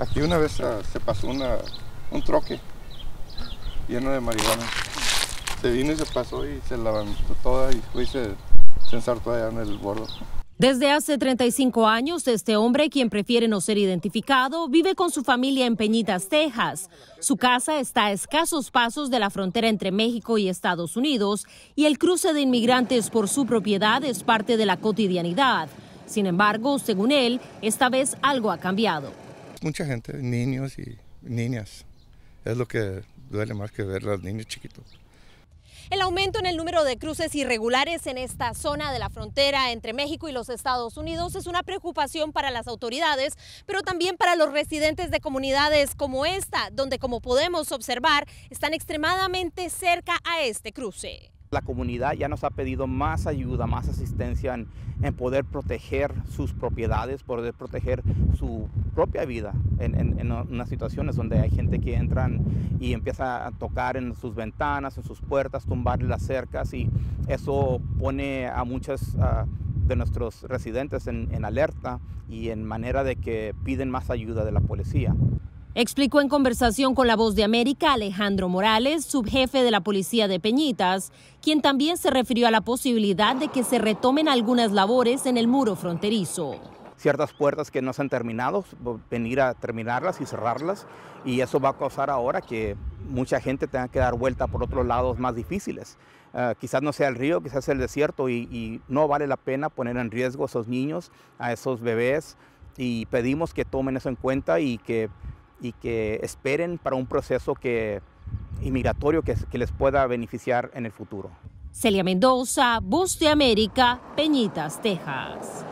Aquí una vez se pasó un troque lleno de marihuana. Se vino y se pasó y se la levantó toda y fue y se ensartó allá en el bordo. Desde hace 35 años, este hombre, quien prefiere no ser identificado, vive con su familia en Peñitas, Texas. Su casa está a escasos pasos de la frontera entre México y Estados Unidos, y el cruce de inmigrantes por su propiedad es parte de la cotidianidad. Sin embargo, según él, esta vez algo ha cambiado. Mucha gente, niños y niñas, es lo que duele más que ver a los niños chiquitos. El aumento en el número de cruces irregulares en esta zona de la frontera entre México y los Estados Unidos es una preocupación para las autoridades, pero también para los residentes de comunidades como esta, donde, como podemos observar, están extremadamente cerca a este cruce. La comunidad ya nos ha pedido más ayuda, más asistencia en poder proteger sus propiedades, poder proteger su propia vida en unas situaciones donde hay gente que entran y empieza a tocar en sus ventanas, en sus puertas, tumbarle las cercas, y eso pone a muchos de nuestros residentes en alerta y en manera de que piden más ayuda de la policía. Explicó en conversación con la Voz de América Alejandro Morales, subjefe de la policía de Peñitas, quien también se refirió a la posibilidad de que se retomen algunas labores en el muro fronterizo. Ciertas puertas que no se han terminado, venir a terminarlas y cerrarlas, y eso va a causar ahora que mucha gente tenga que dar vuelta por otros lados más difíciles. Quizás no sea el río, quizás sea el desierto, y no vale la pena poner en riesgo a esos niños, a esos bebés, y pedimos que tomen eso en cuenta y que esperen para un proceso inmigratorio que les pueda beneficiar en el futuro. Celia Mendoza, Voz de América, Peñitas, Texas.